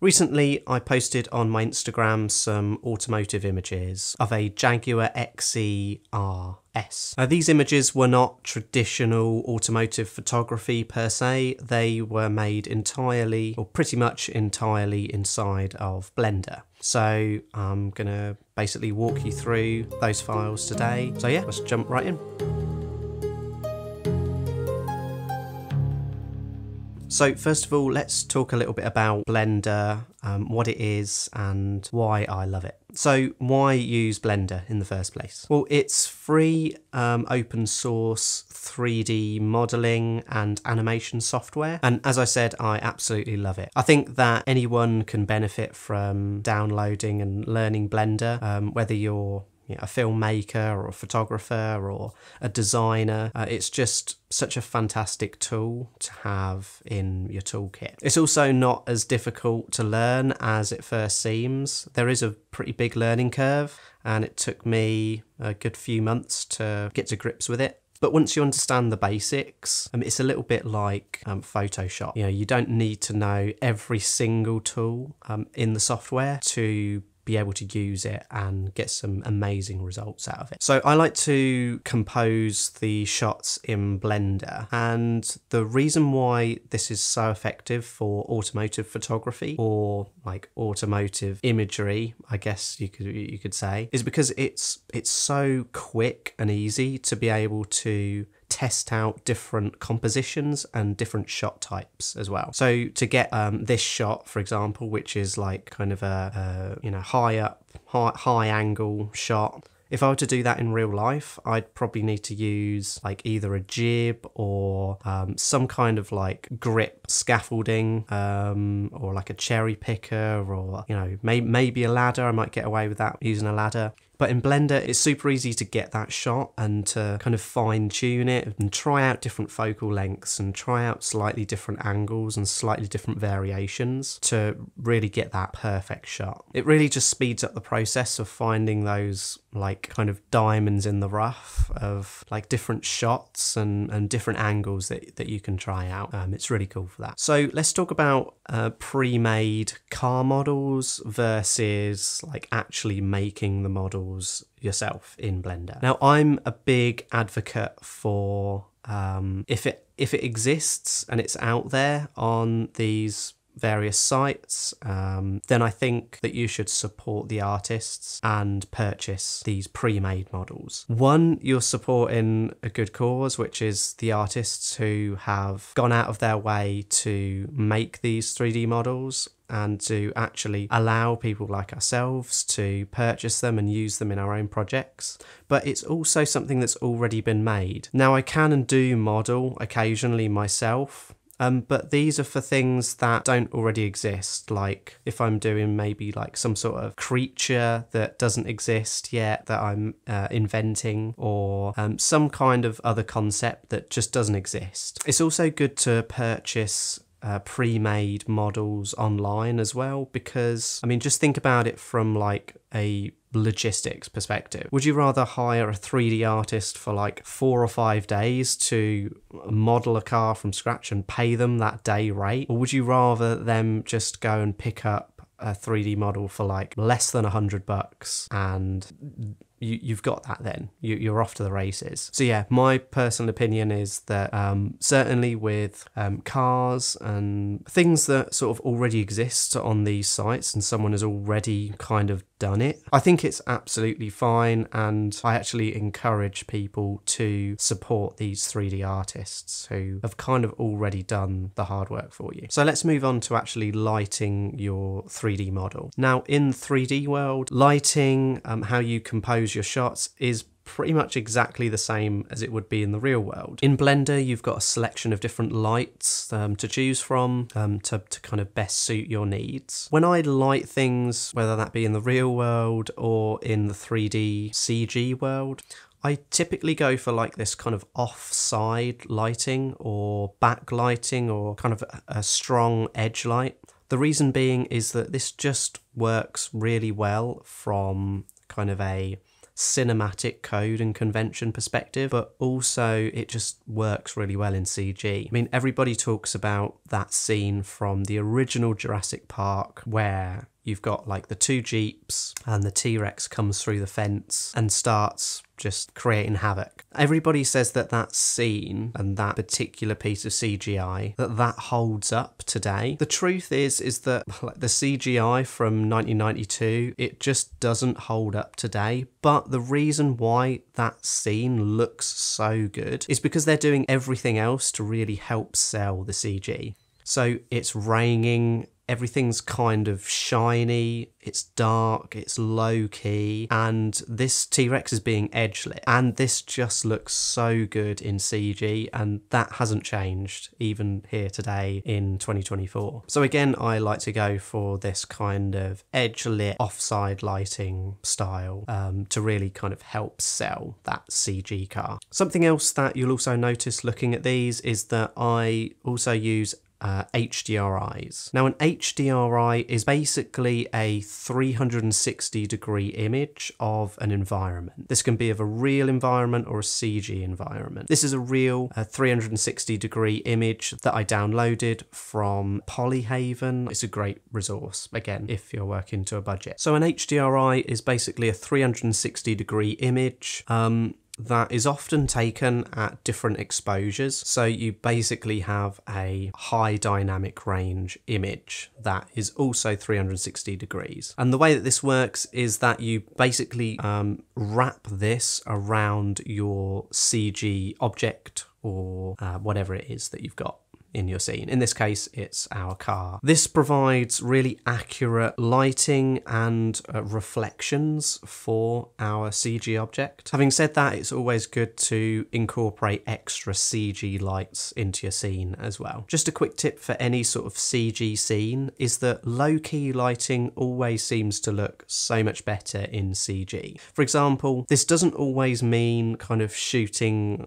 Recently, I posted on my Instagram some automotive images of a Jaguar XE RS. Now, these images were not traditional automotive photography per se. They were made entirely, or pretty much entirely, inside of Blender. So I'm gonna basically walk you through those files today. So yeah, let's jump right in. So first of all, let's talk a little bit about Blender, what it is and why I love it. So why use Blender in the first place? Well, it's free open source 3D modeling and animation software. And as I said, I absolutely love it. I think that anyone can benefit from downloading and learning Blender, whether you're a filmmaker or a photographer or a designer. It's just such a fantastic tool to have in your toolkit. It's also not as difficult to learn as it first seems. There is a pretty big learning curve, and it took me a good few months to get to grips with it. But once you understand the basics, it's a little bit like Photoshop. You don't need to know every single tool in the software to be able to use it and get some amazing results out of it. So I like to compose the shots in Blender, and the reason why this is so effective for automotive photography, or like automotive imagery, I guess you could say, is because it's so quick and easy to be able to test out different compositions and different shot types as well. So to get this shot, for example, which is like kind of a high angle shot, if I were to do that in real life, I'd probably need to use like either a jib or some kind of like grip scaffolding, or like a cherry picker, or maybe a ladder. I might get away with that using a ladder. But in Blender, it's super easy to get that shot and to kind of fine tune it and try out different focal lengths and try out slightly different angles and slightly different variations to really get that perfect shot. It really just speeds up the process of finding those like kind of diamonds in the rough of like different shots and different angles that you can try out. It's really cool for that. So let's talk about pre-made car models versus like actually making the models yourself in Blender. Now, I'm a big advocate for if it exists and it's out there on these various sites, then I think that you should support the artists and purchase these pre-made models. One, you're supporting a good cause, which is the artists who have gone out of their way to make these 3D models and to actually allow people like ourselves to purchase them and use them in our own projects. But it's also something that's already been made. Now, I can and do model occasionally myself, but these are for things that don't already exist. Like if I'm doing maybe like some sort of creature that doesn't exist yet that I'm inventing, or some kind of other concept that just doesn't exist. It's also good to purchase pre-made models online as well, because just think about it from like a logistics perspective. Would you rather hire a 3D artist for like 4 or 5 days to model a car from scratch and pay them that day rate, or would you rather them just go and pick up a 3D model for like less than $100 and you've got that? Then you're off to the races. So yeah, my personal opinion is that certainly with cars and things that sort of already exist on these sites and someone has already kind of done it, I think it's absolutely fine, and I actually encourage people to support these 3D artists who have kind of already done the hard work for you. So let's move on to actually lighting your 3D model. Now, in the 3D world, lighting, how you compose your shots, is pretty much exactly the same as it would be in the real world. In Blender, you've got a selection of different lights to choose from to kind of best suit your needs. When I light things, whether that be in the real world or in the 3D CG world, I typically go for like this kind of offside lighting or backlighting or kind of a strong edge light. The reason being is that this just works really well from kind of a cinematic code and convention perspective, but also it just works really well in CG. I mean, everybody talks about that scene from the original Jurassic Park where you've got like the two jeeps and the T-Rex comes through the fence and starts just creating havoc. Everybody says that that scene and that particular piece of CGI, that holds up today. The truth is that like, the CGI from 1992, it just doesn't hold up today. But the reason why that scene looks so good is because they're doing everything else to really help sell the CG. So it's raining, everything's kind of shiny, it's dark, it's low key, and this T-Rex is being edge lit. And this just looks so good in CG, and that hasn't changed even here today in 2024. So again, I like to go for this kind of edge lit, offside lighting style to really kind of help sell that CG car. Something else that you'll also notice looking at these is that I also use HDRIs. Now, an HDRI is basically a 360 degree image of an environment. This can be of a real environment or a CG environment. This is a real 360 degree image that I downloaded from Polyhaven. It's a great resource, again, if you're working to a budget. So an HDRI is basically a 360 degree image that is often taken at different exposures. So you basically have a high dynamic range image that is also 360 degrees. And the way that this works is that you basically wrap this around your CG object or whatever it is that you've got in your scene. In this case, it's our car. This provides really accurate lighting and reflections for our CG object. Having said that, it's always good to incorporate extra CG lights into your scene as well. Just a quick tip for any sort of CG scene is that low-key lighting always seems to look so much better in CG. For example, this doesn't always mean kind of shooting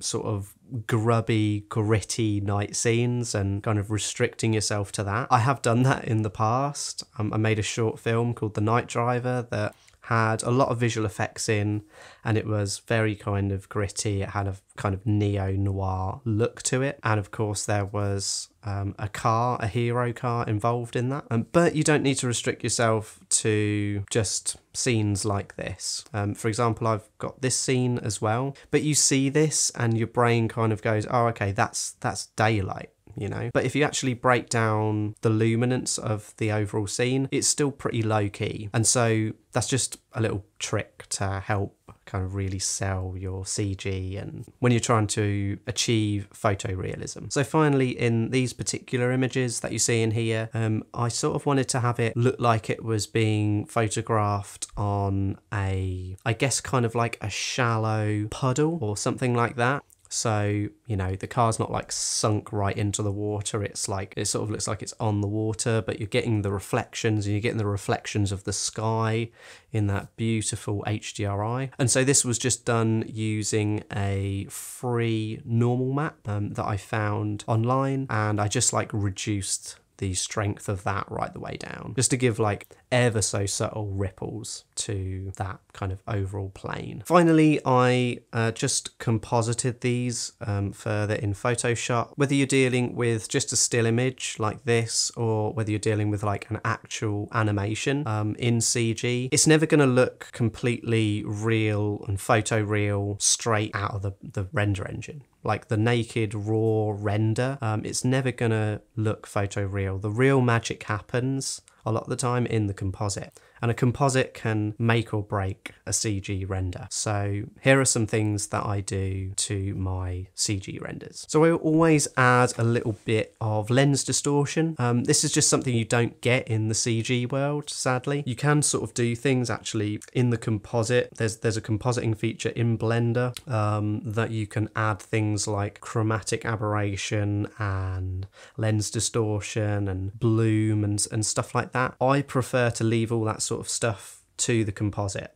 sort of grubby, gritty night scenes and kind of restricting yourself to that. I have done that in the past. I made a short film called The Night Driver that had a lot of visual effects in, and it was very kind of gritty. It had a kind of neo-noir look to it. And of course there was a car, a hero car involved in that. But you don't need to restrict yourself to just scenes like this. For example, I've got this scene as well, but you see this and your brain kind of goes, oh, okay, that's daylight. You know, but if you actually break down the luminance of the overall scene, it's still pretty low key. And so that's just a little trick to help kind of really sell your CG and when you're trying to achieve photorealism. So finally, in these particular images that you see in here, I sort of wanted to have it look like it was being photographed on a, I guess, kind of like a shallow puddle or something like that. So, you know, the car's not like sunk right into the water. It's like, it sort of looks like it's on the water, but you're getting the reflections and you're getting the reflections of the sky in that beautiful HDRI. And so this was just done using a free normal map that I found online. And I just like reduced the strength of that right the way down, just to give like ever so subtle ripples to that kind of overall plane. Finally, I just composited these further in Photoshop. Whether you're dealing with just a still image like this, or whether you're dealing with like an actual animation in CG, it's never gonna look completely real and photoreal straight out of the render engine. Like the naked raw render, it's never gonna look photoreal. The real magic happens a lot of the time in the composite, and a composite can make or break a CG render. So here are some things that I do to my CG renders. So I always add a little bit of lens distortion. This is just something you don't get in the CG world, sadly. You can sort of do things actually in the composite. There's a compositing feature in Blender that you can add things like chromatic aberration and lens distortion and bloom and stuff like that. I prefer to leave all that sort of stuff to the composite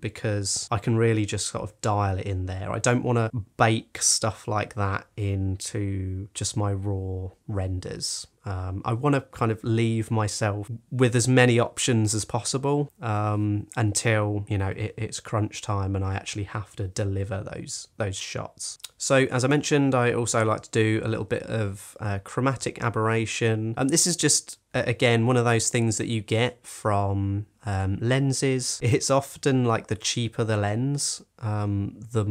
because I can really just sort of dial it in there. I don't want to bake stuff like that into just my raw renders. I want to kind of leave myself with as many options as possible until, you know, it's crunch time and I actually have to deliver those shots. So as I mentioned, I also like to do a little bit of chromatic aberration. And this is just, again, one of those things that you get from lenses. It's often like the cheaper the lens, the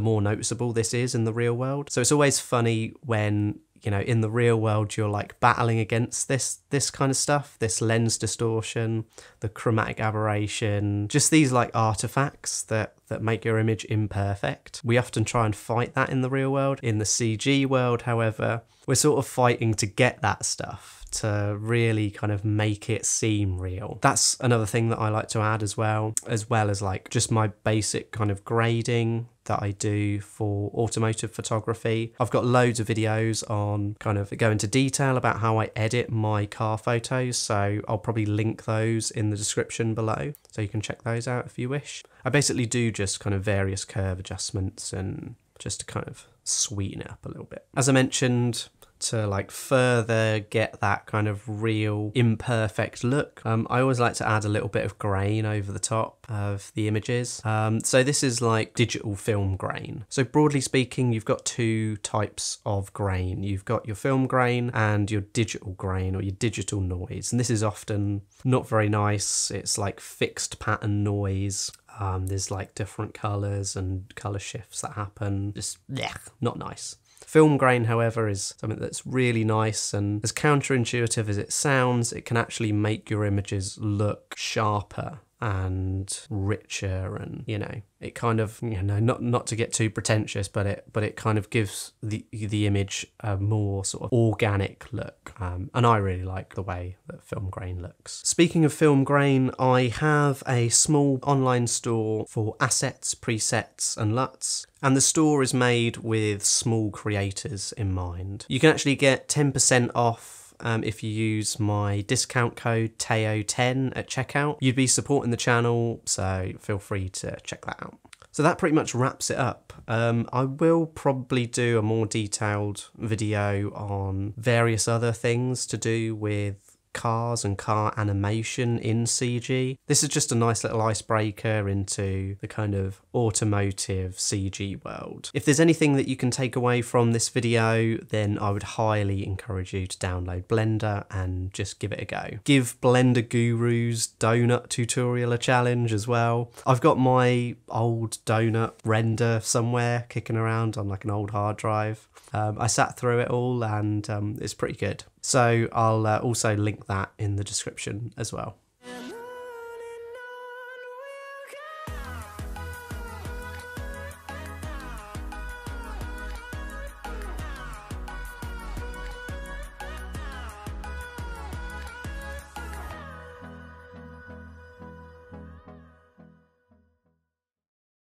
more noticeable this is in the real world. So it's always funny when, you know, in the real world, you're like battling against this kind of stuff, this lens distortion, the chromatic aberration, just these like artifacts that make your image imperfect. We often try and fight that in the real world. In the CG world, however, we're sort of fighting to get that stuff, to really kind of make it seem real. That's another thing that I like to add as well as like just my basic kind of grading that I do for automotive photography. I've got loads of videos on kind of go into detail about how I edit my car photos, so I'll probably link those in the description below, so you can check those out if you wish. I basically do just kind of various curve adjustments and just to kind of sweeten it up a little bit. As I mentioned, to like further get that kind of real imperfect look, I always like to add a little bit of grain over the top of the images. So this is like digital film grain. So broadly speaking, you've got two types of grain. You've got your film grain and your digital grain, or your digital noise. And this is often not very nice. It's like fixed pattern noise. There's like different colors and color shifts that happen. Just blech, not nice. Film grain, however, is something that's really nice, and as counterintuitive as it sounds, it can actually make your images look sharper and richer, and, you know, it kind of, you know, not to get too pretentious, but it kind of gives the image a more sort of organic look, and I really like the way that film grain looks. Speaking of film grain, I have a small online store for assets, presets and LUTs. And the store is made with small creators in mind. You can actually get 10% off if you use my discount code TEO10 at checkout. You'd be supporting the channel, so feel free to check that out. So that pretty much wraps it up. I will probably do a more detailed video on various other things to do with cars and car animation in CG. This is just a nice little icebreaker into the kind of automotive CG world. If there's anything that you can take away from this video, then I would highly encourage you to download Blender and just give it a go. Give Blender Guru's donut tutorial a challenge as well. I've got my old donut render somewhere kicking around on like an old hard drive. I sat through it all and it's pretty good. So I'll also link that in the description as well.